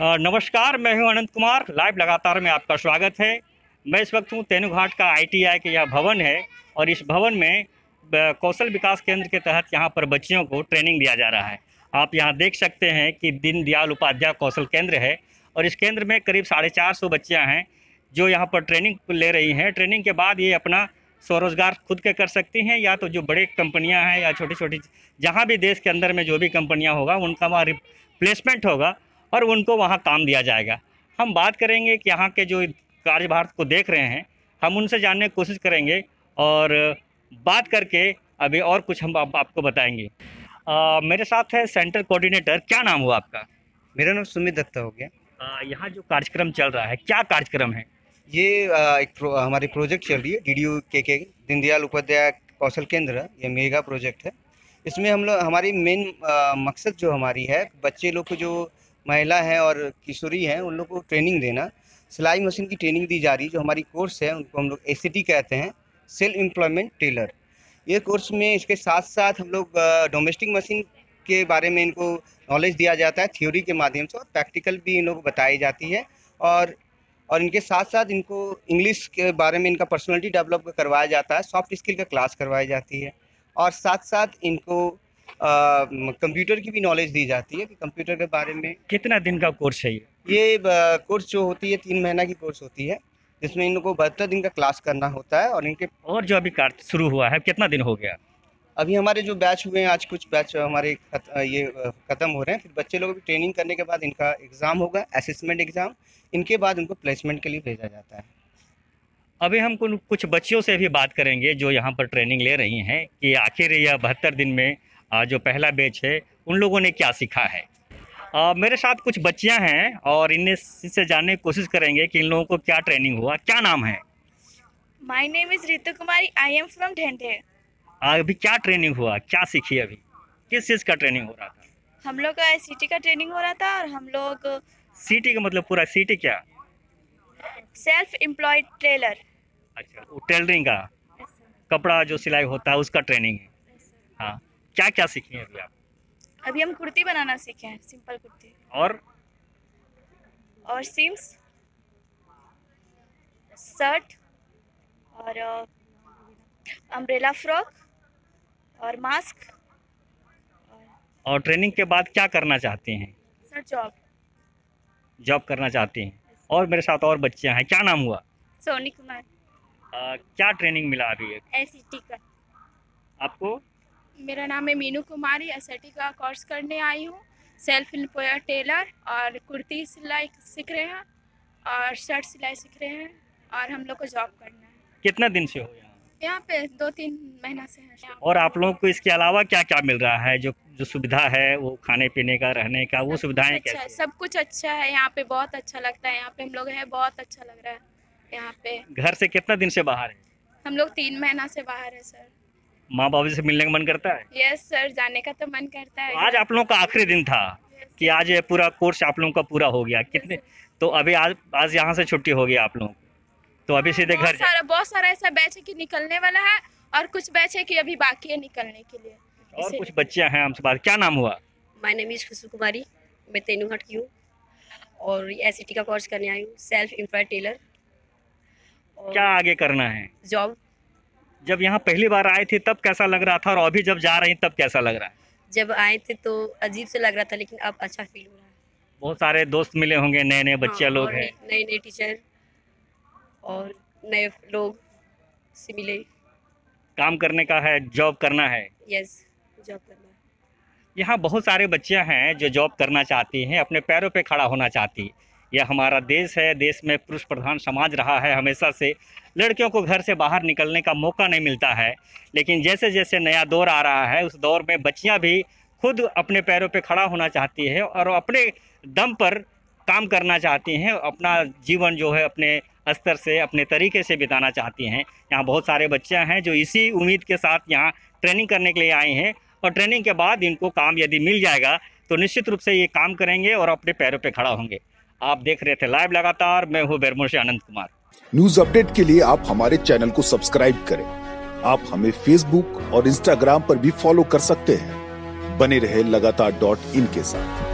नमस्कार, मैं हूं अनंत कुमार। लाइव लगातार में आपका स्वागत है। मैं इस वक्त हूं तेनुघाट का आईटीआई के यह भवन है और इस भवन में कौशल विकास केंद्र के तहत यहां पर बच्चियों को ट्रेनिंग दिया जा रहा है। आप यहां देख सकते हैं कि दीनदयाल उपाध्याय कौशल केंद्र है और इस केंद्र में करीब 450 बच्चियाँ हैं जो यहाँ पर ट्रेनिंग ले रही हैं। ट्रेनिंग के बाद ये अपना स्वरोजगार खुद के कर सकती हैं, या तो जो बड़े कंपनियां हैं या छोटी छोटी, जहां भी देश के अंदर में जो भी कंपनियां होगा उनका वहाँ रिप्लेसमेंट होगा और उनको वहाँ काम दिया जाएगा। हम बात करेंगे कि यहाँ के जो कार्यभार को देख रहे हैं, हम उनसे जानने की कोशिश करेंगे और बात करके अभी और कुछ हम आपको बताएंगे। मेरे साथ है सेंटर कोऑर्डिनेटर। क्या नाम हुआ आपका? मेरा नाम सुमित दत्त हो गया। यहाँ जो कार्यक्रम चल रहा है, क्या कार्यक्रम है ये? हमारी प्रोजेक्ट चल रही है DDU के दीनदयाल उपाध्याय कौशल केंद्र। ये मेगा प्रोजेक्ट है। इसमें हम लोग, हमारी मेन मकसद जो हमारी है, बच्चे लोग को जो महिला हैं और किशोरी हैं उन लोग को ट्रेनिंग देना। सिलाई मशीन की ट्रेनिंग दी जा रही है। जो हमारी कोर्स है उनको हम लोग SET कहते हैं, सेल्फ एम्प्लॉयमेंट टेलर। ये कोर्स में इसके साथ साथ हम लोग डोमेस्टिक मशीन के बारे में इनको नॉलेज दिया जाता है थ्योरी के माध्यम से, और प्रैक्टिकल भी इन लोग को बताई जाती है। और इनके साथ साथ इनको इंग्लिश के बारे में इनका पर्सनालिटी डेवलप करवाया जाता है, सॉफ्ट स्किल का क्लास करवाई जाती है, और साथ साथ इनको कंप्यूटर की भी नॉलेज दी जाती है कि कंप्यूटर के बारे में। कितना दिन का कोर्स है ये? कोर्स जो होती है 3 महीना की कोर्स होती है, जिसमें इन लोगों को 72 दिन का क्लास करना होता है। और इनके और जो अभी कार्य शुरू हुआ है, कितना दिन हो गया? अभी हमारे जो बैच हुए हैं, आज कुछ बैच हमारे ये ख़त्म हो रहे हैं। फिर बच्चे लोगों की ट्रेनिंग करने के बाद इनका एग्ज़ाम होगा, असेसमेंट एग्ज़ाम। इनके बाद उनको प्लेसमेंट के लिए भेजा जाता है। अभी हम कुछ बच्चियों से भी बात करेंगे जो यहाँ पर ट्रेनिंग ले रही हैं कि आखिर यह 72 दिन में जो पहला बैच है उन लोगों ने क्या सीखा है। मेरे साथ कुछ बच्चियाँ हैं और इनसे जानने की कोशिश करेंगे कि इन लोगों को क्या ट्रेनिंग हुआ। क्या नाम है? My name is Ritu Kumari, I am from Dhendhe. अभी क्या ट्रेनिंग हुआ, क्या सीखी? अभी किस चीज़ का ट्रेनिंग हो रहा था? हम लोग का SET का ट्रेनिंग हो रहा था। और हम लोग CT का मतलब पूरा CT क्या? Self employed tailor. अच्छा, वो टेलरिंग का कपड़ा जो सिलाई होता है उसका ट्रेनिंग है। हाँ, क्या क्या सीखे हैं अभी आप? अभी हम कुर्ती बनाना सीखे हैं, सिंपल कुर्ती, और सीम्स, शर्ट, और अम्ब्रेला फ्रॉक और मास्क। और ट्रेनिंग के बाद क्या करना चाहती हैं सर? जॉब करना चाहती हैं। और मेरे साथ और बच्चियां हैं। क्या नाम हुआ? सोनी कुमार। क्या ट्रेनिंग मिला अभी है? SET का। आपको? मेरा नाम है मीनू कुमारी। SET का कोर्स करने आई हूँ। सेल्फ एम्प्लॉयड टेलर, और कुर्ती सिलाई सीख रहे हैं और शर्ट सिलाई सीख रहे हैं। और हम लोग को जॉब करना है। कितना दिन से हो गया यहाँ पे? 2-3 महीना से है। और आप लोगों को इसके अलावा क्या क्या मिल रहा है? जो जो सुविधा है, वो खाने पीने का, रहने का, वो सुविधाएं अच्छा है? सब कुछ अच्छा है यहाँ पे, बहुत अच्छा लगता है यहाँ पे। हम लोग है, बहुत अच्छा लग रहा है यहाँ पे। घर से कितना दिन से बाहर है? हम लोग 3 महीना से बाहर है सर। माँ बाबा से मिलने का मन करता है? यस सर, जाने का तो मन करता है। आज आप लोगों का आखिरी दिन था कि आज ये पूरा कोर्स आप लोगों का पूरा हो गया। कितने तो अभी आज यहाँ से छुट्टी हो गई आप लोगों को, तो अभी सीधे घर? बहुत सारा ऐसा बैच है कि निकलने वाला है और कुछ बैच है कि अभी बाकी है निकलने के लिए। और कुछ बच्चियां हैं हमसे बात। क्या नाम हुआ? माय नेम इज खुशी कुमारी, मैं तेनुघाट की हूँ और SET का कोर्स करने आई हूँ, सेल्फ एम्प्लॉयड टेलर। क्या आगे करना है? जॉब। जब यहाँ पहली बार आए थे तब कैसा लग रहा था, और अभी जब जा रही तब कैसा लग रहा है? जब आए थे तो अजीब से लग रहा था, लेकिन अब अच्छा फील हो रहा है। बहुत सारे दोस्त मिले होंगे, नए नए बच्चे लोग हैं, नए नए टीचर और नए लोग से मिले। काम करने का है, जॉब करना है? यस, जॉब करना है। यहाँ बहुत सारे बच्चियाँ हैं जो जॉब करना चाहती हैं, अपने पैरों पे खड़ा होना चाहती हैं। यह हमारा देश है, देश में पुरुष प्रधान समाज रहा है हमेशा से। लड़कियों को घर से बाहर निकलने का मौका नहीं मिलता है, लेकिन जैसे जैसे नया दौर आ रहा है उस दौर में बच्चियाँ भी खुद अपने पैरों पर खड़ा होना चाहती है और अपने दम पर काम करना चाहती हैं। अपना जीवन जो है अपने स्तर से, अपने तरीके से बिताना चाहती हैं। यहाँ बहुत सारे बच्चे हैं जो इसी उम्मीद के साथ यहाँ ट्रेनिंग करने के लिए आए हैं, और ट्रेनिंग के बाद इनको काम यदि मिल जाएगा तो निश्चित रूप से ये काम करेंगे और अपने पैरों पे खड़ा होंगे। आप देख रहे थे लाइव लगातार, मैं हूँ बेरमोर से अनंत कुमार। न्यूज अपडेट के लिए आप हमारे चैनल को सब्सक्राइब करें। आप हमें Facebook और Instagram पर भी फॉलो कर सकते हैं। बने रहे लगातार.in के साथ।